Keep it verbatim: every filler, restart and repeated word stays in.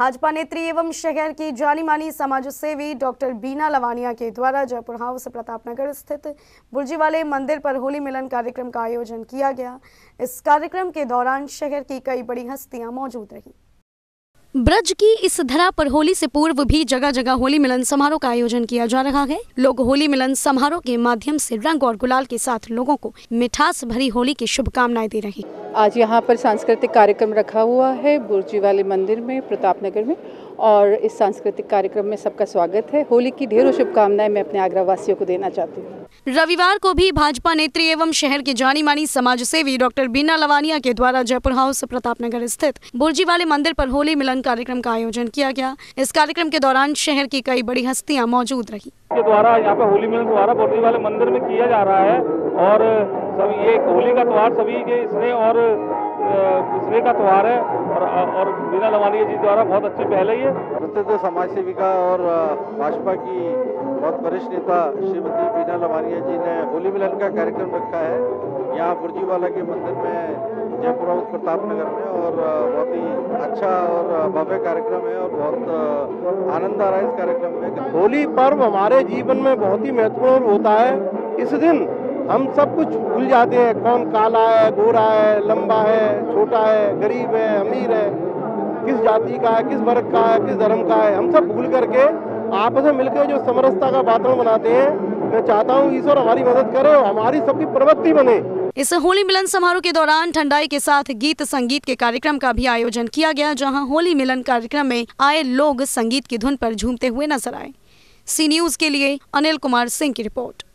भाजपा नेत्री एवं शहर की जानी मानी समाज सेवी डॉक्टर बीना लवानिया के द्वारा जयपुर हाउस प्रताप नगर स्थित बुर्जी वाले मंदिर पर होली मिलन कार्यक्रम का आयोजन किया गया। इस कार्यक्रम के दौरान शहर की कई बड़ी हस्तियां मौजूद रहीं। ब्रज की इस धरा पर होली से पूर्व भी जगह जगह होली मिलन समारोह का आयोजन किया जा रहा है। लोग होली मिलन समारोह के माध्यम से रंग और गुलाल के साथ लोगों को मिठास भरी होली की शुभकामनाएं दे रहे हैं। आज यहां पर सांस्कृतिक कार्यक्रम रखा हुआ है बुर्जी वाले मंदिर में प्रताप नगर में, और इस सांस्कृतिक कार्यक्रम में सबका स्वागत है। होली की ढेरों शुभकामनाएं मैं अपने आगरा वासियों को देना चाहती हूँ। रविवार को भी भाजपा नेत्री एवं शहर के जानी मानी समाज सेवी डॉक्टर बीना लवानिया के द्वारा जयपुर हाउस प्रताप नगर स्थित बुर्जी वाले मंदिर पर होली मिलन कार्यक्रम का आयोजन किया गया। इस कार्यक्रम के दौरान शहर की कई बड़ी हस्तियां मौजूद रही। के द्वारा यहाँ पे होली मिलन द्वारा बुर्जी वाले मंदिर में किया जा रहा है, और सभी ये होली का त्योहार सभी के स्नेह और स्नेह का त्योहार है, और, और बीना लवानिया जी द्वारा बहुत अच्छी पहल है। प्रसिद्ध समाज सेविका और भाजपा की बहुत वरिष्ठ नेता श्रीमती बीना लवानिया जी ने होली मिलन का कार्यक्रम रखा है यहाँ बुर्जी वाला के मंदिर में जयपुर हाउस प्रताप नगर में, और बहुत ही अच्छा और भव्य कार्यक्रम है और बहुत आनंद आ रहा है इस कार्यक्रम में। होली पर्व हमारे जीवन में बहुत ही महत्वपूर्ण होता है। इस दिन हम सब कुछ भूल जाते हैं, कौन काला है, गोरा है, लंबा है, छोटा है, गरीब है, अमीर है, किस जाति का है, किस वर्ग का है, किस धर्म का है, हम सब भूल करके आपस में मिलकर जो समरसता का वातावरण बनाते हैं। मैं चाहता हूँ ईश्वर हमारी मदद करे और हमारी सबकी प्रवृत्ति बने। इस होली मिलन समारोह के दौरान ठंडाई के साथ गीत संगीत के कार्यक्रम का भी आयोजन किया गया, जहाँ होली मिलन कार्यक्रम में आए लोग संगीत की धुन पर झूमते हुए नजर आए। सी न्यूज के लिए अनिल कुमार सिंह की रिपोर्ट।